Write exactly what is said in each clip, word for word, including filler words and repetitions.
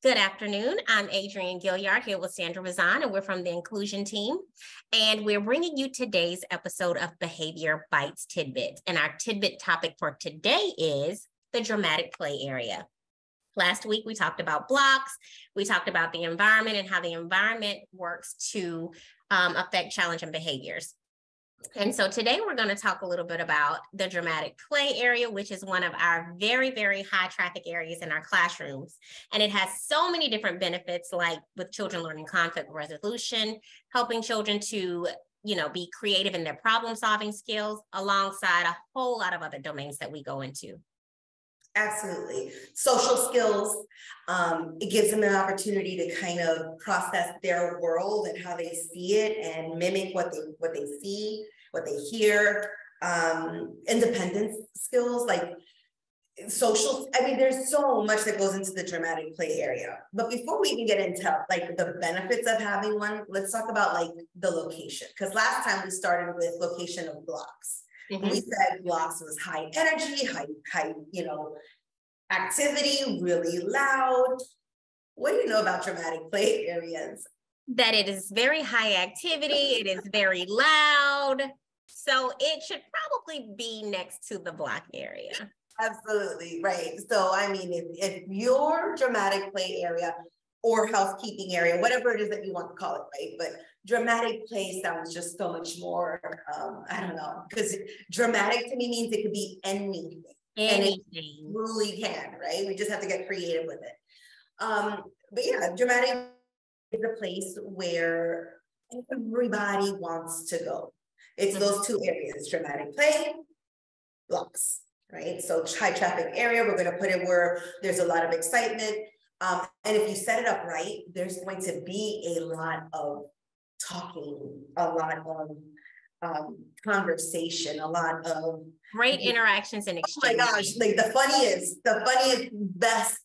Good afternoon. I'm Adrienne Gilliard here with Sandra Rosan, and we're from the Inclusion Team. And we're bringing you today's episode of Behavior Bites Tidbits. And our tidbit topic for today is the dramatic play area. Last week, we talked about blocks. We talked about the environment and how the environment works to um, affect challenge and behaviors. And so today we're going to talk a little bit about the dramatic play area, which is one of our very, very high traffic areas in our classrooms. And it has so many different benefits, like with children learning conflict resolution, helping children to, you know, be creative in their problem solving skills, alongside a whole lot of other domains that we go into. Absolutely. Social skills, um, it gives them an opportunity to kind of process their world and how they see it and mimic what they what they see, what they hear. Um, independence skills, like social, I mean, there's so much that goes into the dramatic play area. But before we even get into like the benefits of having one, let's talk about like the location. Because last time we started with location of blocks. Mm-hmm. We said blocks was high energy, high, high, you know, activity, really loud. What do you know about dramatic play areas? That it is very high activity. It is very loud. So it should probably be next to the block area. Absolutely. Right. So, I mean, if, if your dramatic play area or housekeeping area, whatever it is that you want to call it, right? But dramatic play sounds just so much more, um, I don't know, because dramatic to me means it could be anything. Anything. And it really can, right? We just have to get creative with it. Um, but yeah, dramatic is a place where everybody wants to go. It's mm-hmm. those two areas, dramatic play, blocks, right? So high traffic area, we're going to put it where there's a lot of excitement. Um, and if you set it up right, there's going to be a lot of talking, a lot of um, conversation, a lot of great interactions and exchanges. Oh my gosh, like the funniest, the funniest, best,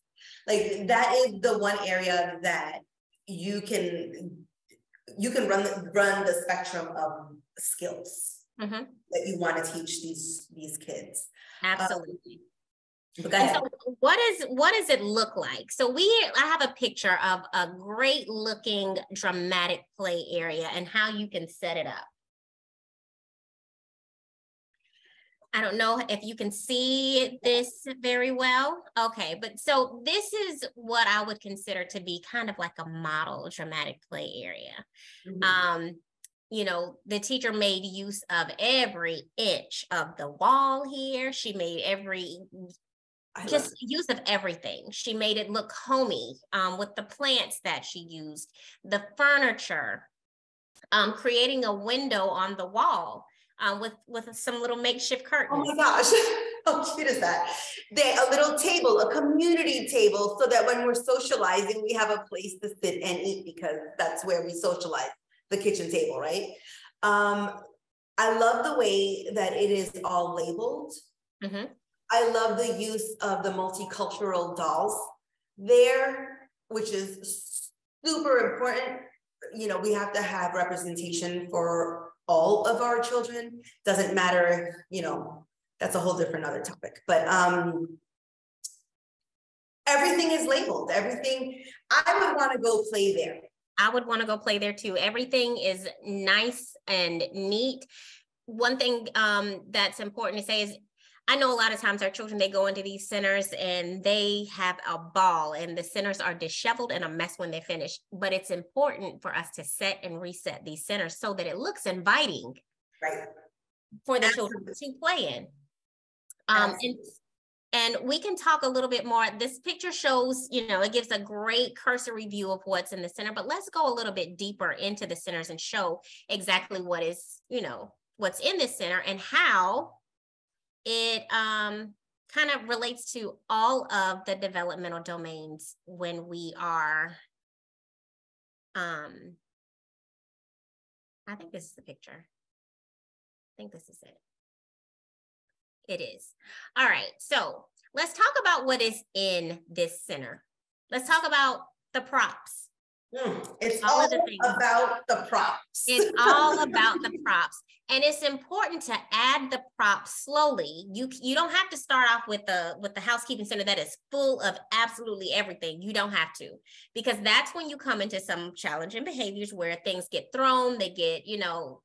like that is the one area that you can, you can run the, run the spectrum of skills mm-hmm. that you want to teach these, these kids. Absolutely. Um, Okay. So what is what does it look like? So we I have a picture of a great looking dramatic play area and how you can set it up. I don't know if you can see this very well. Okay, but so this is what I would consider to be kind of like a model dramatic play area. Mm-hmm. Um, you know, the teacher made use of every inch of the wall here. She made every I just use of everything. She made it look homey um, with the plants that she used, the furniture, um, creating a window on the wall uh, with, with some little makeshift curtains. Oh my gosh, how cute is that? They, a little table, a community table, so that when we're socializing, we have a place to sit and eat, because that's where we socialize, the kitchen table, right? Um, I love the way that it is all labeled. Mm-hmm. I love the use of the multicultural dolls there, which is super important. You know, we have to have representation for all of our children. Doesn't matter, you know, that's a whole different other topic. But um, everything is labeled, everything. I would want to go play there. I would want to go play there too. Everything is nice and neat. One thing um, that's important to say is, I know a lot of times our children, they go into these centers and they have a ball, and the centers are disheveled and a mess when they're finished. But it's important for us to set and reset these centers so that it looks inviting right. for the Absolutely. Children to play in. Um, and, and we can talk a little bit more. This picture shows, you know, it gives a great cursory view of what's in the center, but let's go a little bit deeper into the centers and show exactly what is, you know, what's in this center and how it um, kind of relates to all of the developmental domains when we are, um, I think this is the picture. I think this is it. It is. All right, so let's talk about what is in this center. Let's talk about the props. It's all, all the about the props. It's all about the props. And it's important to add the props slowly. You you don't have to start off with the with the housekeeping center that is full of absolutely everything. You don't have to, because that's when you come into some challenging behaviors where things get thrown, they get, you know,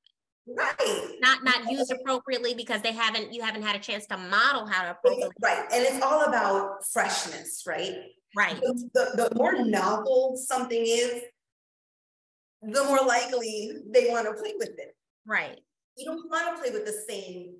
right. Not not used appropriately because they haven't you haven't had a chance to model how to appropriately. Right. And it's all about freshness, right? Right. The, the more novel something is, the more likely they want to play with it. Right. You don't want to play with the same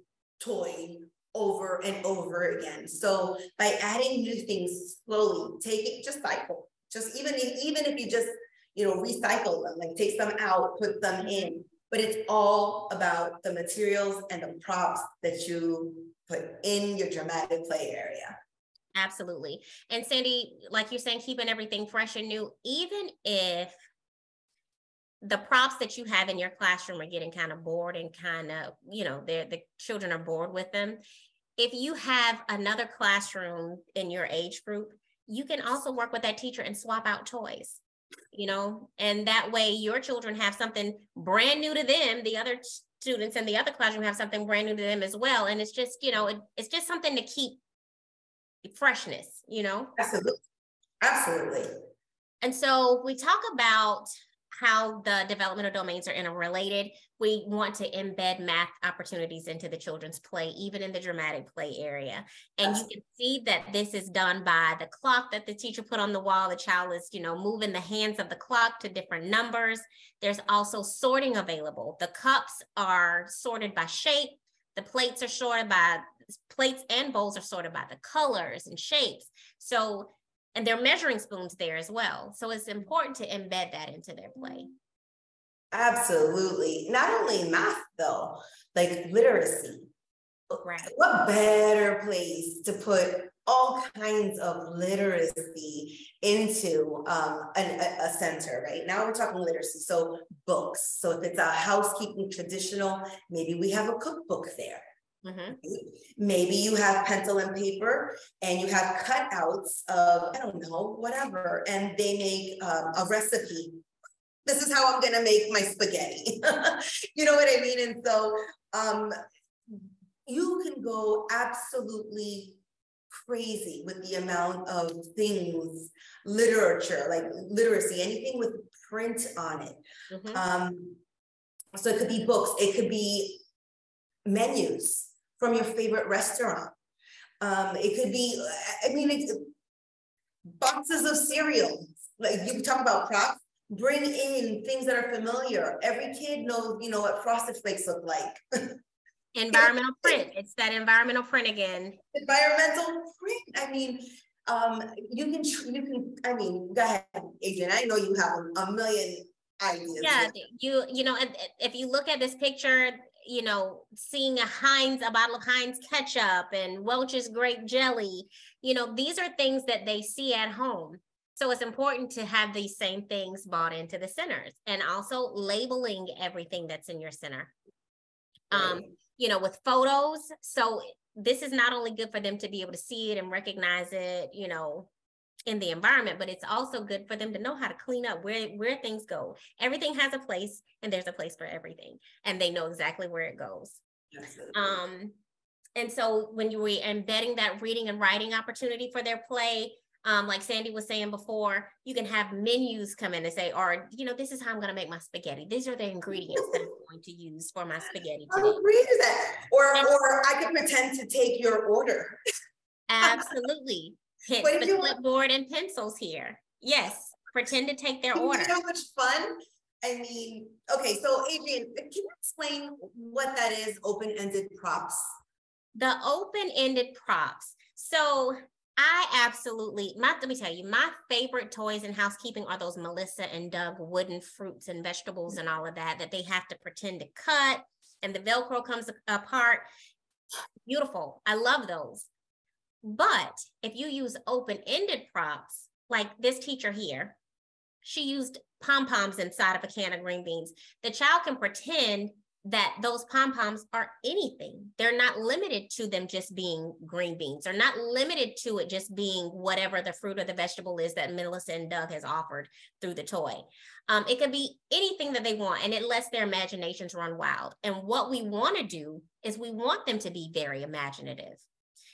toy over and over again. So by adding new things slowly, take it, just cycle. Just even if, even if you just, you know, recycle them, like take some out, put some in. But it's all about the materials and the props that you put in your dramatic play area. Absolutely. And Sandy, like you're saying, keeping everything fresh and new, even if the props that you have in your classroom are getting kind of bored and kind of, you know, the children are bored with them. If you have another classroom in your age group, you can also work with that teacher and swap out toys, you know, and that way your children have something brand new to them. The other students in the other classroom have something brand new to them as well. And it's just, you know, it, it's just something to keep freshness, you know? Absolutely. Absolutely. And so we talk about how the developmental domains are interrelated. We want to embed math opportunities into the children's play, even in the dramatic play area. And you can see that this is done by the clock that the teacher put on the wall. The child is, you know, moving the hands of the clock to different numbers. There's also sorting available. The cups are sorted by shape. The plates are sorted by, plates and bowls are sorted by the colors and shapes. So and they're measuring spoons there as well. So it's important to embed that into their play. Absolutely. Not only math though, like literacy. Right. What better place to put all kinds of literacy into um, an, a, a center, right? Now we're talking literacy, so books. So if it's a housekeeping traditional, maybe we have a cookbook there. Mm-hmm. Maybe you have pencil and paper and you have cutouts of, I don't know, whatever, and they make um, a recipe. This is how I'm going to make my spaghetti. You know what I mean? And so um, you can go absolutely crazy with the amount of things, literature, like literacy, anything with print on it. Mm-hmm. Um, so it could be books. It could be menus from your favorite restaurant. Um, it could be, I mean, it's boxes of cereal. Like you talk about props, bring in things that are familiar. Every kid knows, you know, what Frosted Flakes look like. Environmental print. It's that environmental print again. Environmental print. I mean, um, you can, you can. I mean, go ahead, Adrienne. I know you have a million ideas. Yeah, you, you know, if, if you look at this picture, you know, seeing a Heinz, a bottle of Heinz ketchup and Welch's grape jelly, you know, these are things that they see at home. So it's important to have these same things bought into the centers, and also labeling everything that's in your center, um, you know, with photos. So this is not only good for them to be able to see it and recognize it, you know, in the environment, but it's also good for them to know how to clean up, where where things go. Everything has a place, and there's a place for everything, and they know exactly where it goes. Um, and so when you were embedding that reading and writing opportunity for their play, um, like Sandy was saying before, you can have menus come in and say, or, you know, this is how I'm going to make my spaghetti. These are the ingredients that I'm going to use for my spaghetti today. That. Or, and, or I can pretend to take your order. Absolutely. Hit the clipboard and pencils here. Yes, pretend to take their order. You know how much fun? I mean, okay, so Adrienne, can you explain what that is, open-ended props? The open-ended props. So I absolutely, my, let me tell you, my favorite toys in housekeeping are those Melissa and Doug wooden fruits and vegetables and all of that, that they have to pretend to cut, and the Velcro comes apart. Beautiful. I love those. But if you use open-ended props, like this teacher here, she used pom-poms inside of a can of green beans. The child can pretend that those pom-poms are anything. They're not limited to them just being green beans. They're not limited to it just being whatever the fruit or the vegetable is that Melissa and Doug has offered through the toy. Um, it could be anything that they want, and it lets their imaginations run wild. And what we want to do is we want them to be very imaginative.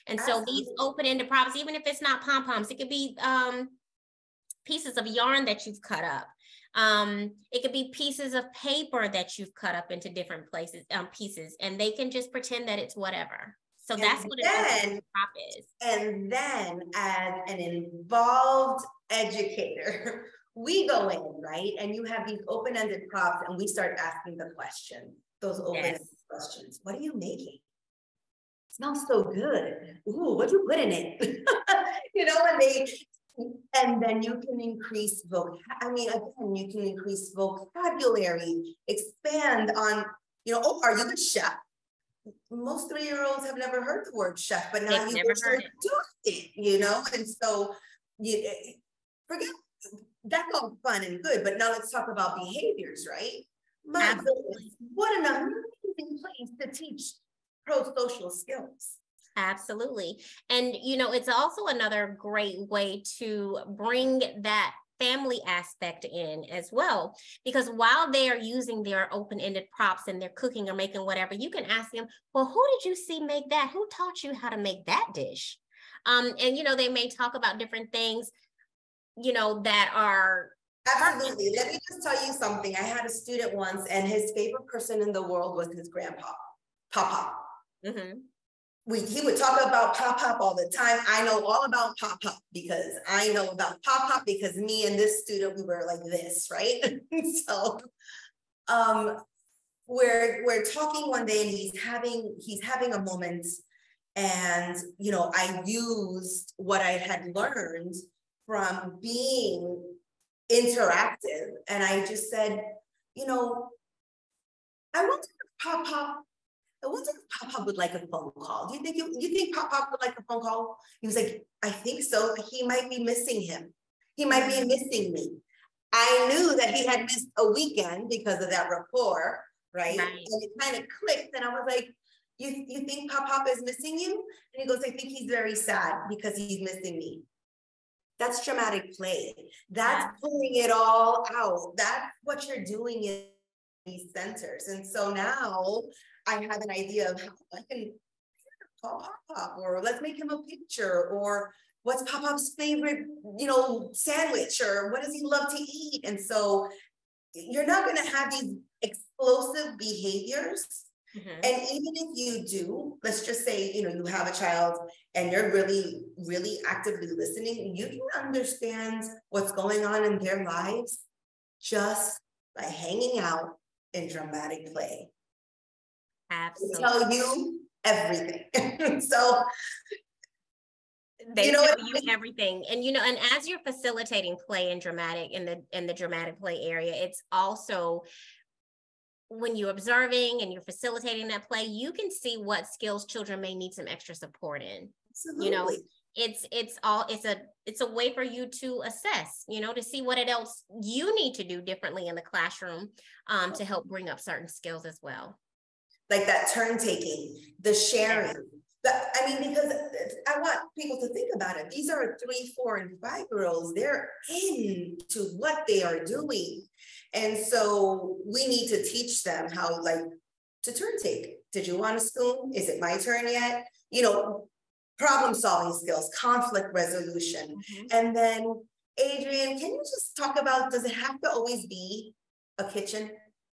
And Absolutely. So these open-ended props, even if it's not pom-poms, it could be um, pieces of yarn that you've cut up. Um, it could be pieces of paper that you've cut up into different places, um, pieces, and they can just pretend that it's whatever. So and that's what then, an prop is. And then as an involved educator, we go in, right? And you have these open-ended props and we start asking the question, those open-ended yes. questions. What are you making? It smells so good. Ooh, what'd you put in it? You know, and they... And then you can increase, vocab. I mean, again, you can increase vocabulary, expand on, you know, oh, are you the chef? Most three-year-olds have never heard the word chef, but now you can do it, you know? And so, you, forget, that's all fun and good, but now let's talk about behaviors, right? My Absolutely. Goodness, what an amazing place to teach pro-social skills. Absolutely. And, you know, it's also another great way to bring that family aspect in as well, because while they are using their open-ended props and they're cooking or making whatever, you can ask them, well, who did you see make that? Who taught you how to make that dish? Um, and, you know, they may talk about different things, you know, that are. Absolutely. Let me just tell you something. I had a student once and his favorite person in the world was his grandpa, Papa. Mm-hmm. We, he would talk about Pop Pop all the time. I know all about Pop Pop because I know about Pop Pop because me and this student, we were like this, right? So um, we're, we're talking one day and he's having, he's having a moment. And, you know, I used what I had learned from being interactive. And I just said, you know, I wonder if Pop Pop I wonder if Papa would like a phone call. Do you think you, you think Papa would like a phone call? He was like, I think so. He might be missing him. He might be missing me. I knew that he had missed a weekend because of that rapport, right? Nice. And it kind of clicked. And I was like, you, you think Papa is missing you? And he goes, I think he's very sad because he's missing me. That's dramatic play. That's yeah. pulling it all out. That's what you're doing in these centers. And so now, I have an idea of how I can call Pop Pop, or let's make him a picture, or what's Pop Pop's favorite, you know, sandwich, or what does he love to eat? And so you're not going to have these explosive behaviors. Mm-hmm. And even if you do, let's just say, you know, you have a child and you're really, really actively listening, you can understand what's going on in their lives just by hanging out in dramatic play. Absolutely. Tell you everything. So they you know tell you everything. And you know, and as you're facilitating play and dramatic in the in the dramatic play area, it's also when you're observing and you're facilitating that play, you can see what skills children may need some extra support in. Absolutely. You know, it's it's all it's a it's a way for you to assess, you know, to see what else you need to do differently in the classroom um, to help bring up certain skills as well. Like that turn taking, the sharing. But, I mean, because I want people to think about it. These are three, four, and five-year-olds. They're into what they are doing. And so we need to teach them how, like, to turn take. Did you want a spoon? Is it my turn yet? You know, problem-solving skills, conflict resolution. Mm-hmm. And then, Adrienne, can you just talk about, does it have to always be a kitchen?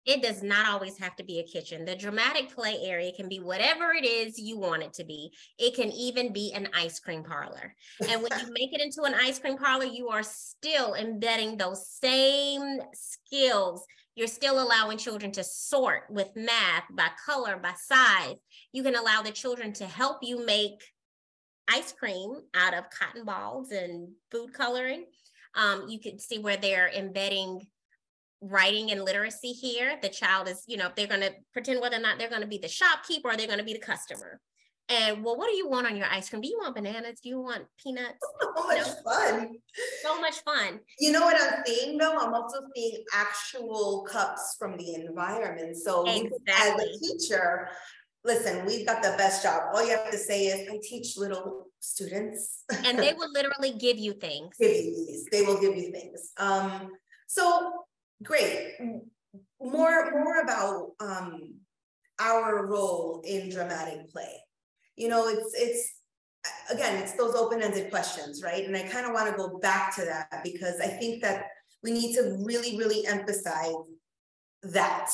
It does not always have to be a kitchen. The dramatic play area can be whatever it is you want it to be. It can even be an ice cream parlor. And when you make it into an ice cream parlor, you are still embedding those same skills. You're still allowing children to sort with math, by color, by size. You can allow the children to help you make ice cream out of cotton balls and food coloring. Um, you can see where they're embedding writing and literacy here. The child is, you know, if they're going to pretend whether or not they're going to be the shopkeeper or they're going to be the customer. And well, what do you want on your ice cream? Do you want bananas? Do you want peanuts? So much no. fun. So much fun. You know what I'm seeing though? I'm also seeing actual cups from the environment. So exactly. As a teacher, listen, we've got the best job. All you have to say is, I teach little students. And they will literally give you things. Give you these. They will give you things. Um, so great. More, more about um, our role in dramatic play. You know, it's, it's, again, it's those open-ended questions, right? And I kind of want to go back to that because I think that we need to really, really emphasize that.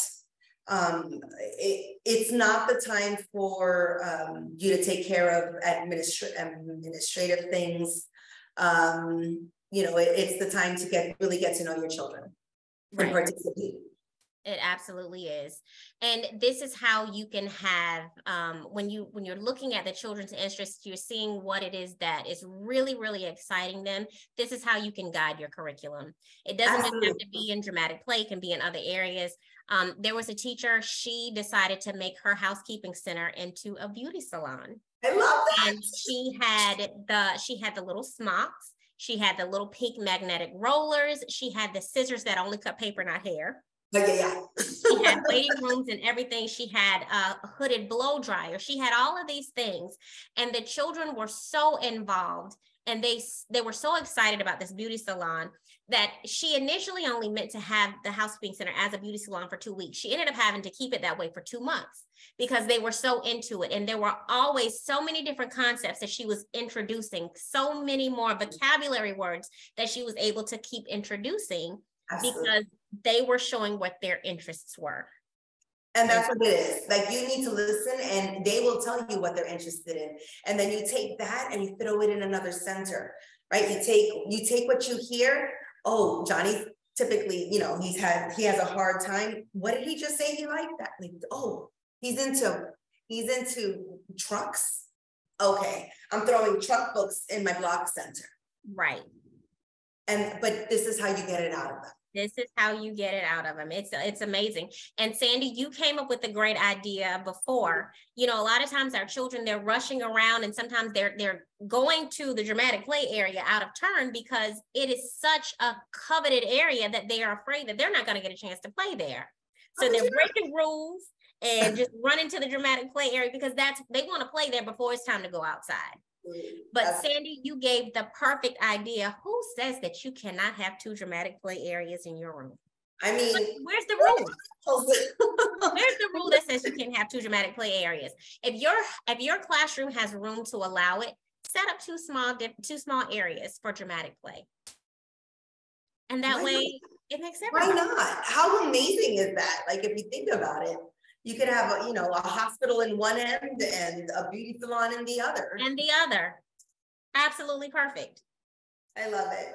Um, it, it's not the time for um, you to take care of administra- administrative things. Um, you know, it, it's the time to get really get to know your children right. and participate. It absolutely is. And this is how you can have, um, when, you, when you're looking at the children's interests, you're seeing what it is that is really, really exciting them. This is how you can guide your curriculum. It doesn't Absolutely. Just have to be in dramatic play, it can be in other areas. Um, there was a teacher, she decided to make her housekeeping center into a beauty salon. I love that. And she had the, she had the little smocks. She had the little pink magnetic rollers. She had the scissors that only cut paper, not hair. Yeah, yeah. She had waiting rooms and everything. She had a hooded blow dryer. She had all of these things. And the children were so involved and they, they were so excited about this beauty salon that she initially only meant to have the housekeeping center as a beauty salon for two weeks. She ended up having to keep it that way for two months because they were so into it. And there were always so many different concepts that she was introducing, so many more vocabulary words that she was able to keep introducing. Absolutely. Because they were showing what their interests were. And that's what it is. Like, you need to listen and they will tell you what they're interested in. And then you take that and you throw it in another center, right? You take, you take what you hear. Oh, Johnny typically, you know, he's had, he has a hard time. What did he just say? He liked that. Like, oh, he's into, he's into trucks. Okay. I'm throwing truck books in my block center. Right. And, but this is how you get it out of them. This is how you get it out of them. It's, it's amazing. And Sandy, you came up with a great idea before. You know, a lot of times our children, they're rushing around and sometimes they're, they're going to the dramatic play area out of turn because it is such a coveted area that they are afraid that they're not going to get a chance to play there. So oh, they're breaking rules and just running to the dramatic play area because that's, they want to play there before it's time to go outside. But Sandy, you gave the perfect idea. Who says that you cannot have two dramatic play areas in your room? I mean, but where's the rule? Where's the rule that says you can have two dramatic play areas? If your if your classroom has room to allow it, set up two small two small areas for dramatic play. And that Why way not? It makes everybody. Why not? How amazing is that? Like, if you think about it. You could have, a, you know, a hospital in one end and a beauty salon in the other. And the other. Absolutely perfect. I love it.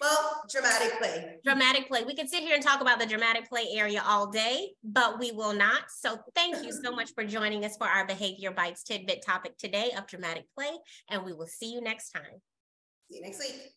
Well, dramatic play. Dramatic play. We can sit here and talk about the dramatic play area all day, but we will not. So thank you so much for joining us for our Behavior Bites Tidbit topic today of dramatic play. And we will see you next time. See you next week.